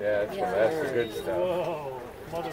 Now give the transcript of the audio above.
Yeah, that's the good stuff. Whoa.